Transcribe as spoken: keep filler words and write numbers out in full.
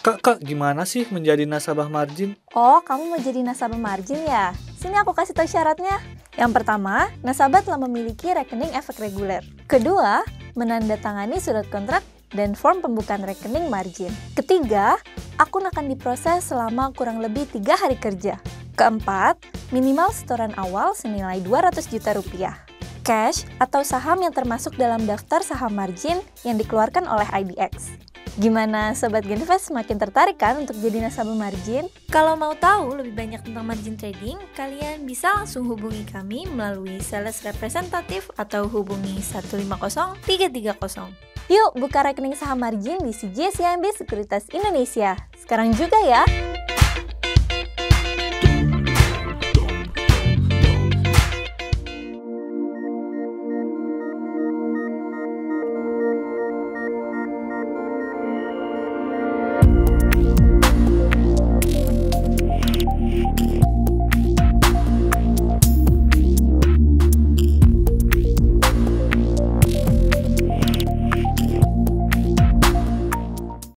Kak, kak, gimana sih menjadi nasabah margin? Oh, kamu mau jadi nasabah margin ya? Sini aku kasih tahu syaratnya. Yang pertama, nasabah telah memiliki rekening efek reguler. Kedua, menandatangani surat kontrak dan form pembukaan rekening margin. Ketiga, akun akan diproses selama kurang lebih tiga hari kerja. Keempat, minimal setoran awal senilai dua ratus juta rupiah. Cash atau saham yang termasuk dalam daftar saham margin yang dikeluarkan oleh I D X. Gimana Sobat Genvest makin tertarik kan untuk jadi nasabah margin? Kalau mau tahu lebih banyak tentang margin trading, kalian bisa langsung hubungi kami melalui sales representatif atau hubungi satu lima nol tiga tiga nol. Yuk buka rekening saham margin di C J C I M B Sekuritas Indonesia. Sekarang juga ya!